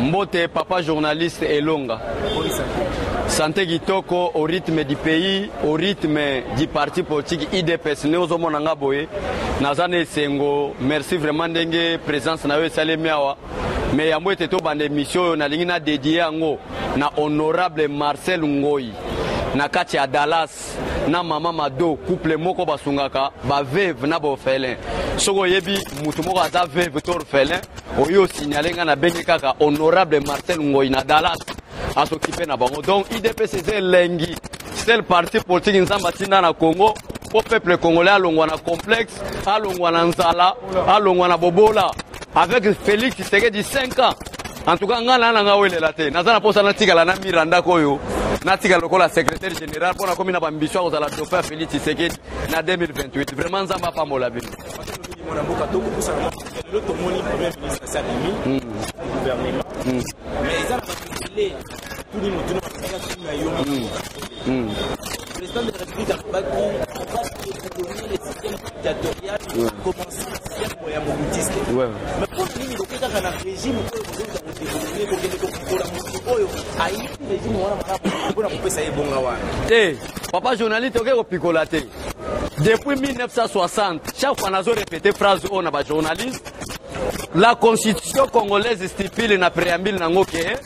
Mbote, papa journaliste Elonga. Santé Kitoko au rythme du pays, au rythme du parti politique IDPS. Nous avons un boy. Nazane Sengo, merci vraiment de présence na Salemiawa. Mais il y a une émission dédiée à l'honorable Marcel Ngoyi. Na kati ya Dallas na mama mado couple moko basungaka ba veve na bo felin soko yebi mutu moko aza veve tor felin oyo signalenga na bengi kaka honorable Marcel Ngoyi na Dallas asokipe na bango. Donc IDPS lengi c'est le parti politique nzamba tina na Congo po peuple congolais alongwa na complexe alongwa na nzala alongwa na bobola avec Félix Tshisekedi 5 ans en tout cas ngana na ngawele la te nazana posa na tika la na Miranda Koyo. Natika lokola secrétaire général pour la commune à Bambichwa aux alentours de Félix Tshisekedi en 2028. Vraiment, Zamba pas molabine. Président de la République a bâti en face de l'économie, les systèmes dictatoriaux, commencer à faire moyen mobiliste. Mais pour le régime, il y a un régime où il y a un régime où il y a un papa journaliste, il y a un picolaté. Depuis 1960, chaque fois qu'on a répété phrase on a journaliste, la constitution congolaise stipule na préambule nangoke.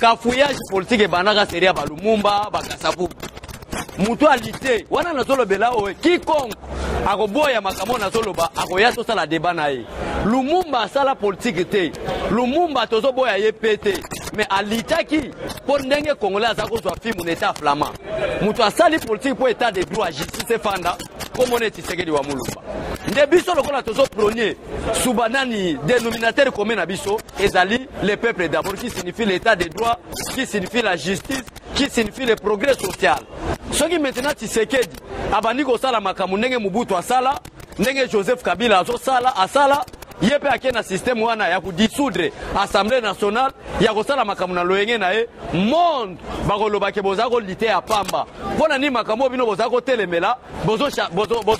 Cafouillage politique et banana seria balumumba bakasabu. Mutualité, wana nazolo bela oe, quiconque agoboya makamo nazolo ba agoya to sala debanae. Lumumba sala politique te, lumumba tozo boya yepete. Mais à l'Itaki, pour n'engue congolais zako soit film un état flamand. Mutua sali politique pour état de droit justice fanda. Comme on est Tshisekedi wa mulumba. Nebiso lokola tozo prôné subanani dénominateur commun abiso ezali le peuple d'abord qui signifie l'état de droit, qui signifie la justice, qui signifie le progrès social. Ce qui maintenant Tshisekedi abandi ko sala makamu nenge Mobutu asala, nenge Joseph Kabila asala, asala yepe akena système wana ya kudissoudre assemblée nationale ya kosala makamu na loyenge na e monde bagoloba ke bozako lité ya pamba pona ni makamu bino bozako telemela bozo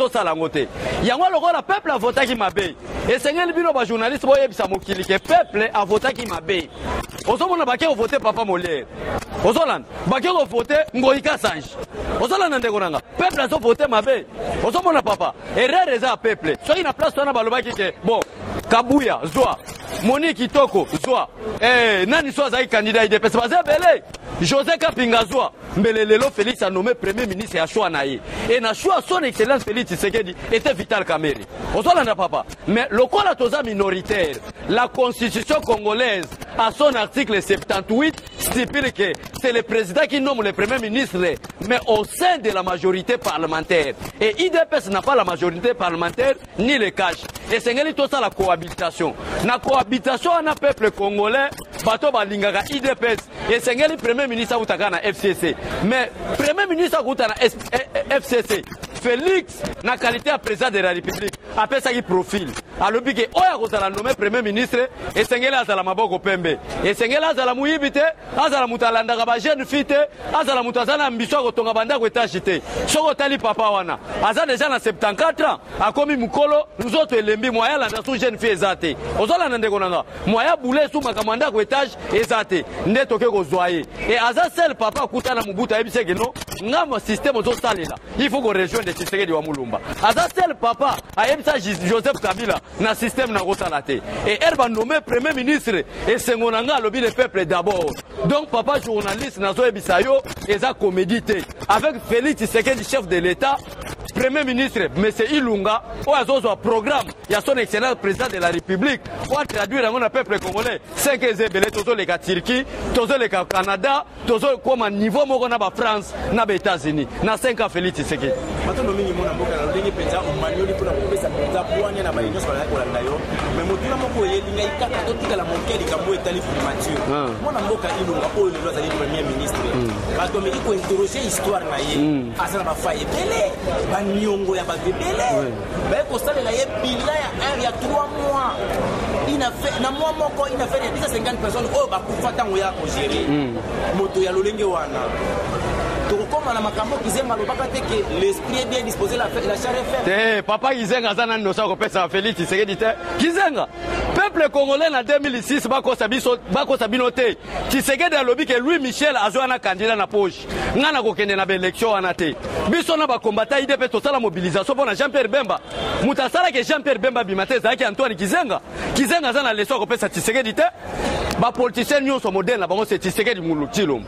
salangote yango lokola peuple avotaki mabe esengeli bino ba journaliste boyebisa mokili ke peuple avotaki mabe ozomona bakeko voter papa Molière ozolanda bakeko voter Ngoyi Kasange ozolanda ndeko nanga peuple azo voter mabe ozomona papa erreur eza peuple soki na place wana balobaki ke bon Kabouya, Zoa, Monique Toko, Zoa, Nani Soazaï candidat IDPS, Bazabele, Joseph Kabila Zoa, Mbelelelo Félix a nommé Premier ministre à Chouanaï. Et na choix son excellence Félix Tshisekedi était Vital Kamerhe. Ozolanda papa, mais le la toza minoritaire, la constitution congolaise, à son article 78, stipule que c'est le président qui nomme le Premier ministre, mais au sein de la majorité parlementaire. Et IDPS n'a pas la majorité parlementaire, ni le cash. Et c'est tout ça la cohabitation. La cohabitation, on a peuple congolais, bateau balingaka IDPS. Et c'est le Premier ministre qui a la FCC. Mais le Premier ministre qui a la FCC, Félix, na qualité à président de la République, appelle ça qui profile. Alors, il y a nommé Premier ministre, et c'est la maboko pembe. Et c'est la mouibite, la moutalanda, la jeune fille, la moutazana, la tongabanda, la tachité. Sogotali papa wana. Aza déjà dans 74 ans, a commis Mukolo, nous autres l'embi moyen la nation jeune fille ezate. Ozola nandegonanga, moyen boulet sous ma commanda, la tach ezate. Netoke gozoye. Et Aza sel papa kouta na moubuta, et bisegeno, n'a mon système aux salé là. Il faut qu'on rejoigne les systèmes de Wamulumba. Aza sel papa, a ebsa Joseph Kabila, na système na gosalate. Et elle va nommer Premier ministre, et Sengonanga lobby le peuple d'abord. Donc papa journaliste Nazo Ebisayo, eza comédité. Avec Félix Tshisekedi, chef de l'État, Premier ministre, M. Ilunga, au Azozo programme, il y a son excellent président de la République, pour traduire à peuple congolais, 5 Ezebele, Tozo le Turquie, Tozo le Canada, Tozo comme à niveau Mogona ba France, na ba États-Unis, na 5 ans Félix Tshisekedi. Nyongo ya babebele ba ko sala la ye bila ya ya 3 mois ina fait na mois moko ina fait 250 personnes o ba kufa tango ya ko gérer moto ya lolenge wana to koma na makambo Kizenga lo baka te que l'esprit est bien disposé la faire la charrette papa Kizenga zana no sa ko pesa Félix Tshisekedi te Kizenga peuple congolais en 2006 bakosabinoté Tshisekedi alobi que Louis Michel azoana candidat na poche ngana kokende na élection anaté biso na bakombata IDPS totala mobilisation pour Jean-Pierre Bemba mutasala que Jean-Pierre Bemba bimate zaki Antoine Kizenga zana leso kopesa Tshisekedi te ba politicien nyonso modèle na bango c'est Tshisekedi mulutilo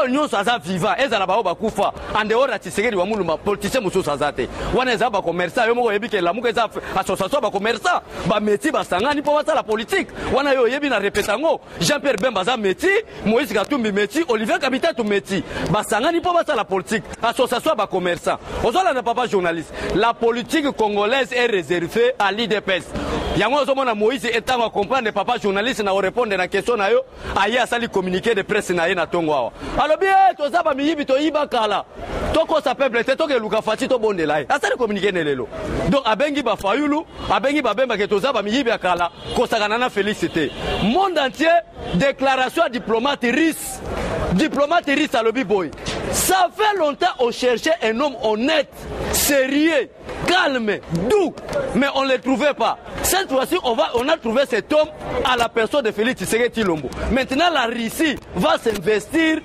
all nyonso aza vivant ezala ba bakufa en dehors ya Tshisekedi wa muluma politicien mususu azate wana za ba commerçant yo moko yebi que la muka za association ba commerçant ba meti ba sangani po batala politique wana yo yebi na repetango Jean-Pierre Bemba za meti Moïse Katumbi meti Olivier Kabita to meti ba sangani po batala politique association ba commerçant ozola na papa journaliste la politique congolaise est réservée à l'IDPS yango zomona Moïse etango comprendre papa journaliste na répondre na question na yo aya sali communiquer de presse na ye na tongo awa alobi to za ba miyibi to yiba kala toko sa peuple te toke luka fati to bonde lai asali communiquer ne lelo donc abengi ba fayulu abengi ba bemba ke to za ba miyibi akala kosakana na félicité monde entier déclaration diplomate russe alobi boy ça fait longtemps on cherchait un homme honnête sérieux calme, doux, mais on ne le trouvait pas. Cette fois-ci, on a trouvé cet homme à la personne de Félix Tshisekedi Lombo. Maintenant, la Russie va s'investir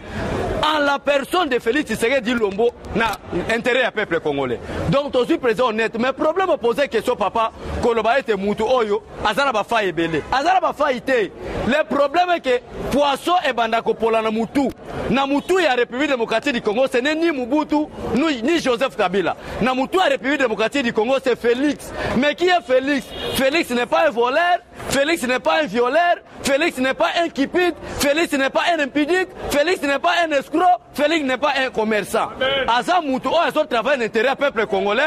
en la personne de Félix Tshisekedi Lombo n'a intérêt à peuple congolais. Donc, je suis présent honnête, mais problème posé question papa, Koloba était moutou oyo, azana bafa ebele. Azana bafa ite. Le problème est que poisson et bandako pola na moutou. Na moutou ya République démocratique du Congo, ce n'est ni Mobutu, ni Joseph Kabila. Na moutou ya République démocratique du Congo, c'est Félix. Mais qui est Félix? Félix n'est pas un voleur, Félix n'est pas un violeur, Félix n'est pas un cupide, Félix n'est pas un impudique, Félix n'est pas un escroc, Félix n'est pas un commerçant. Aza Moutou, Aza travaille l'intérêt du peuple congolais.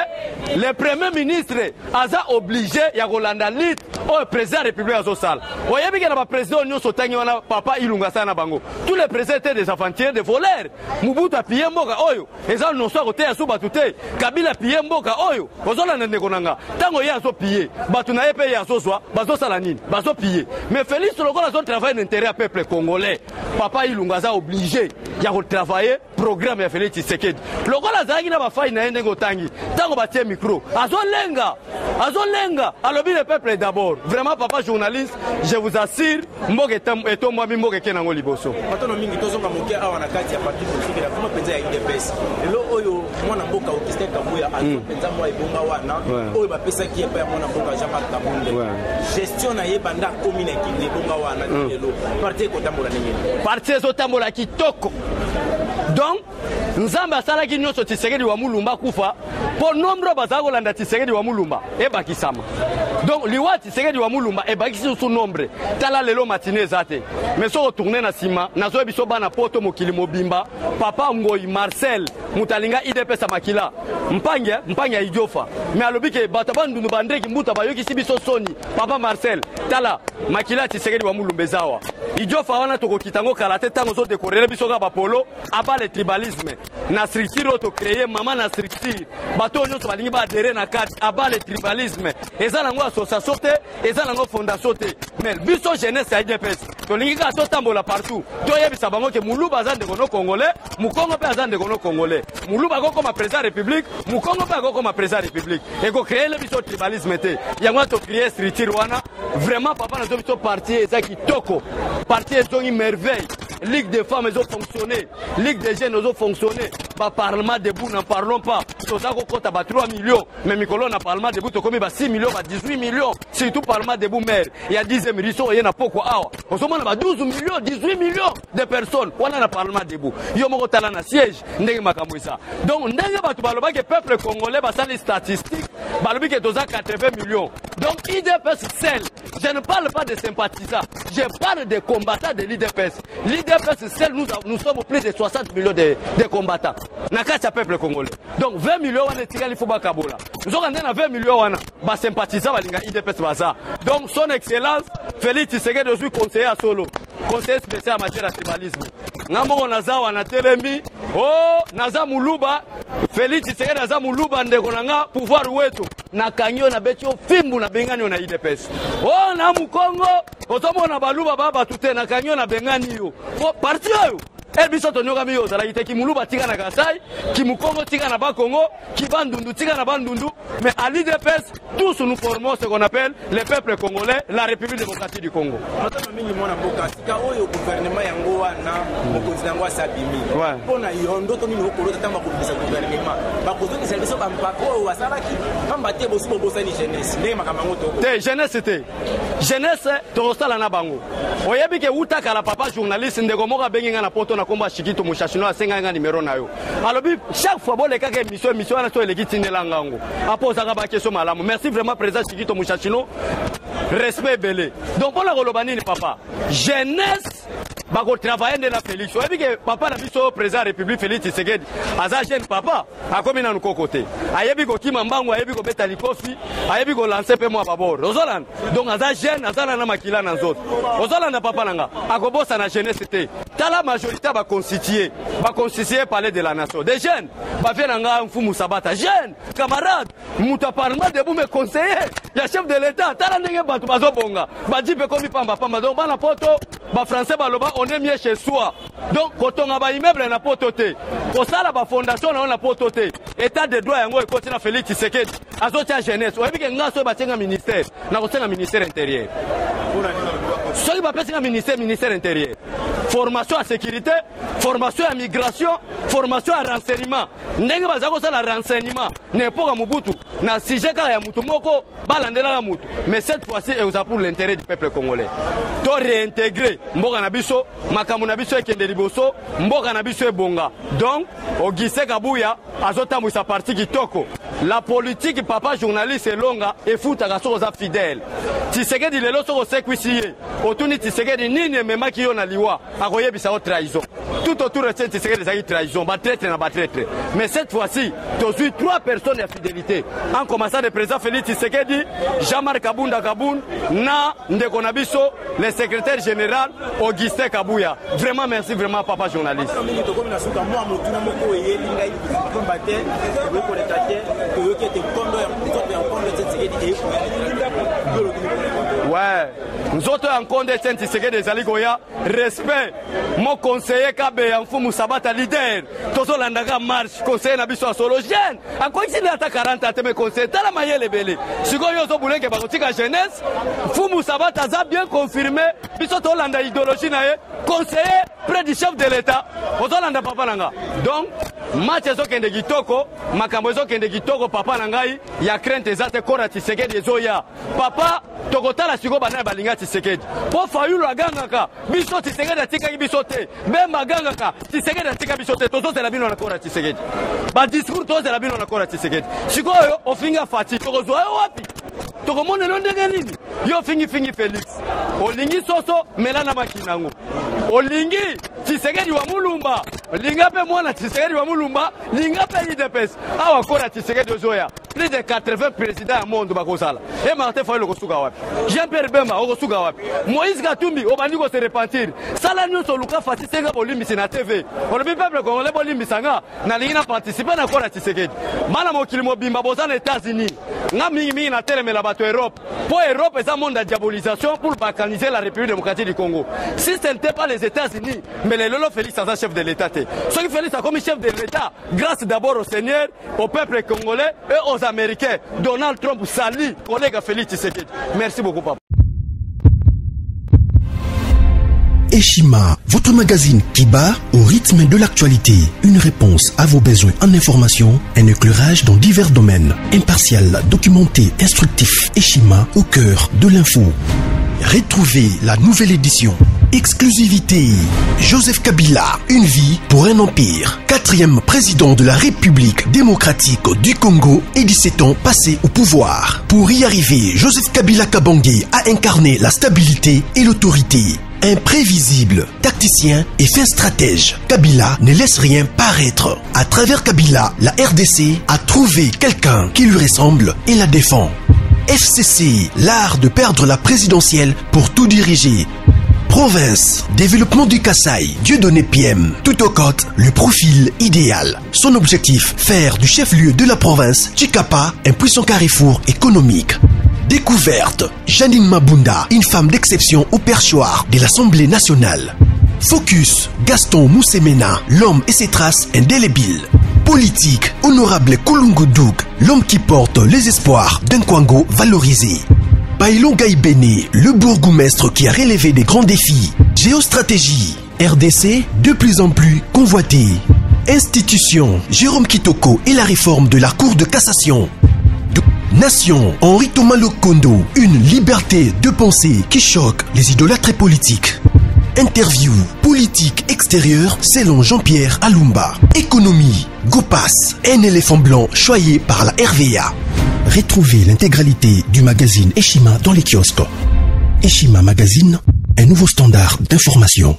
Le premier ministre, Aza obligé, Yagolanda Lit, au président de la République Azosal. Voyez bien que le président Nyon Sotangwana, Papa Ilungasa Nabango. Tous les présidents étaient des aventuriers, des voleurs. Moubouta Piemboka Oyo. Et ça, nous sommes à Soubatouté. Kabila Piemboka Oyo. Ozola Nendekonanga. Tango Yazo Pie. Batunae Pe Yazoswa. Bazo Salanine. Bazo Pie. Mais Félix Lokola Azon travaille l'intérêt du peuple congolais. Papa Ilungasa obligé. Yago travailler, programme et Félix Tshisekedi. Lokola Zagi n'a pas failli Nendekotangi. Tango Batie Micro. Azon Lenga. Alors, le peuple d'abord. Vraiment, papa journaliste, je vous assure, donc, nous avons basala qui nous sont Tshisekedi wa Mulumba kufa pour nombre basago landa Tshisekedi wa Mulumba et bakisama donc liwa Tshisekedi wa Mulumba et bakisi sous nombre tala lelo matinée zate mais so retourner na sima nazo biso bana poto mokili mobimba papa Ngoyi Marcel mutalinga IDPS makila mpanga idiofa mais alobi ke batabandu bandeki mbuta bayoki sibiso soni papa Marcel tala makila Tshisekedi wa Mulumba zawa idiofa wana tokokitango kalate tango zo décorer biso ka bapolo abale tribalisme na structure to créer mama na structure bato nyoso balingi ba adhérer na carte abale tribalisme ezala ngo association te ezala ngo fondation te mais biso jeunesse ya IDPS to lingi ka to tambola partout to yebisa bango ke muluba za ndeko no congolais mukongo pe za ndeko no congolais muluba ko koma président république mukongo pe ko koma président république et ko créer le biso tribalisme te yango to créer structure wana vraiment papa na zo biso parti ezaki toko parti ezongi merveille ligue des femmes ont fonctionné ligue des jeunes ont fonctionné ba parlement debout n'en parlons pas tozako kota ba 3 millions mais mikolo na parlement debout to komi ba 6 millions ba 18 millions surtout parlement debout maire il y a 10e riso yena poko awa osomona ba 12 millions 18 millions de personnes wana na parlement debout yo moko tala na siège ndenge makambo isa donc ndenge ba tubaloba ke peuple congolais ba sali statistique balobi ke tozaka 80 millions donc IDPS seul je ne parle pas de sympathisants je parle des combattants de l'IDPS l'IDPS seul nous sommes plus de 60 millions de combattants nakati peuple congolais donc 20 millions wana tikali fo bakabola nzoka ndena 20 millions wana ba sympathisants balinga IDPS baza donc son excellence Félix Tshisekedi de suis conseiller à Solo conseiller spécial en matière de tribalisme ngambo naza wana telemi oh naza muluba Félix Tshisekedi naza muluba ndeko nanga pouvoir wetu na kanyo na betio fimbu na bengani na IDPS oh na mukongo otomona baluba baba tutena kanyo na bengani yo oh parti yo Ebiso tonyoka miyo zala ite kimuluba tika na Kasaï, kimukongo tika na Bakongo, kibandundu tika na Bandundu. Mais à l'IDPS, tous nous formons ce qu'on appelle le peuple congolais, la République démocratique du Congo. Jeunesse, Torosta la Nabango. Oyebi ke uta kala papa journaliste ndegomoka benginga na poto na komba shikito mushashino asenganga numéro nayo. Alobi chaque fois bo leka ke mission na to elegitine langango. Apo zaka ba keso malamu. Merci vraiment président Shikito Mushashino. Respect belé. Donc pour la Golobani papa. Jeunesse bako travailler de la Félix. Oyebi ke papa na biso président République Félix Tshisekedi. Aza jeune papa akomi na nuko côté. Ayebi ko kimambango, ayebi ko beta likofi, ayebi ko lancer pe moi babor. Ozolan. Donc aza jeune azala na makila na nzoto. Ozolan na papa nanga. Akobosa na jeunesse té. Tala majorité va constituer parler de la nation. Des jeunes, va faire un fou moussabata. Jeunes, camarades, mouta parlement de vous me conseiller. Il y a chef de l'État, tala n'engue batou bazo bonga. Badi pe komi pamba pamba. Donc ba na poto, ba français ba loba, on est mieux chez soi. Donc kotonga ba immeuble na poto té. Kosala ba fondation na on na poto té. État de droit yango ekoti na Félix Tshisekedi. Azotia jeunesse, oyebi ke ngaso ba tenga ministère, na kosenga ministère intérieur. Soki ba pesa ministère intérieur. Formation à sécurité, formation à migration, formation à renseignement. Ndenge bazako sala renseignement, n'importe mubutu, na sijeka ya mutu moko, balandela la mutu. Mais cette fois-ci, elle vous a pour l'intérêt du peuple congolais. To réintégrer mboka na biso, makamu na biso ekende liboso, mboka na biso ebonga. Donc, Augustin Kabouya azotambwisa parti kitoko. La politique papa journaliste elonga efuta kasoza fidèle. Tshisekedi lelo soko sekwisiye, otuni Tshisekedi nini memaki yo na liwa. Trahison. Tout autour de cette série des trahison, traître. Mais cette fois-ci, tu as eu trois personnes à fidélité. En commençant le président Félix Tshisekedi, Jean-Marc Kabunda Kaboun, Na Ndekonabiso, le secrétaire général Augustin Kabouya. Vraiment merci, vraiment papa journaliste. Ouais, nous autres en compte des Tshisekedi des Aligoya, respect. Mon conseiller Kabé, en fou Moussabata leader, Toso Landaga marche, conseiller Nabiso Solo, jeune, en quoi il a 40 ans, mes conseillers, t'as la maille les belles. Si vous voulez que Barotika jeunesse, Fou Moussabata a bien confirmé, Bisoto Landa idéologie, conseiller près du chef de l'État, Oso Landa Papa Langa. Donc, Mathiaso Kende Kitoko, Makambozo Kende Kitoko, Papa Langai, y'a crainte et zate Kora Tshisekedi et Zoya. Papa, Tokota la Sugo Banana Balinga Tshisekedi. Pour Fayou la Gangaka, Biso Tshisekedi a bisoté même à Gangaka Tshisekedi atika bisoté tozo de la bino na kora Tshisekedi ba discours tozo de la bino na kora Tshisekedi sikoyo ofinga fati tozo wapi tokomone londe nini yo fingi Felix olingi soso melana makinango olingi Tshisekedi wa mulumba linga pe mwana Tshisekedi wa mulumba linga pe IDPS awa kora Tshisekedi ozoya plus de 80 présidents au monde bakosala et Martin Ngoyi okosuka wapi Jean-Pierre Bemba okosuka wapi Moïse Katumbi obandi ko se repentir sala nous sur Lucas Fati Senga bolimbisa na TV on le peuple congolais bolimbisa nga na linga participer na kora Tshisekedi mana mokili mobimba bozana États-Unis nga mingi na télé mela bato Europe pour Europe eza monde de diabolisation pour balkaniser la République démocratique du Congo si ce n'était pas les États-Unis mais les Lolo Félix ça chef de l'État ce qui Félix a comme chef de l'État grâce d'abord au Seigneur au peuple congolais et aux Américains. Donald Trump salut collègue Félix Tshisekedi. Merci beaucoup papa. Eshima, votre magazine qui bat au rythme de l'actualité. Une réponse à vos besoins en information, un éclairage dans divers domaines. Impartial, documenté, instructif. Eshima au cœur de l'info. Retrouvez la nouvelle édition. Exclusivité. Joseph Kabila, une vie pour un empire. 4e président de la République démocratique du Congo et 17 ans passés au pouvoir. Pour y arriver, Joseph Kabila Kabangé a incarné la stabilité et l'autorité. Imprévisible, tacticien et fin stratège, Kabila ne laisse rien paraître. À travers Kabila, la RDC a trouvé quelqu'un qui lui ressemble et la défend. FCC, l'art de perdre la présidentielle pour tout diriger. Province, développement du Kasaï, Dieudonné PM, tout au côte, le profil idéal. Son objectif, faire du chef-lieu de la province, Tshikapa, un puissant carrefour économique. Découverte, Janine Mabunda, une femme d'exception au perchoir de l'Assemblée nationale. Focus, Gaston Moussemena, l'homme et ses traces indélébiles. Politique, honorable Koulungo Doug, l'homme qui porte les espoirs d'un Kwango valorisé. Bailongaï Bene, le bourgmestre qui a relevé des grands défis. Géostratégie, RDC de plus en plus convoitée. Institution, Jérôme Kitoko et la réforme de la Cour de cassation. Nation, Henri Thomas Lokondo, une liberté de pensée qui choque les idolâtres politiques. Interview, politique extérieure selon Jean-Pierre Alumba. Économie, Gopas, un éléphant blanc choyé par la RVA. Retrouvez l'intégralité du magazine Eshima dans les kiosques. Eshima Magazine, un nouveau standard d'information.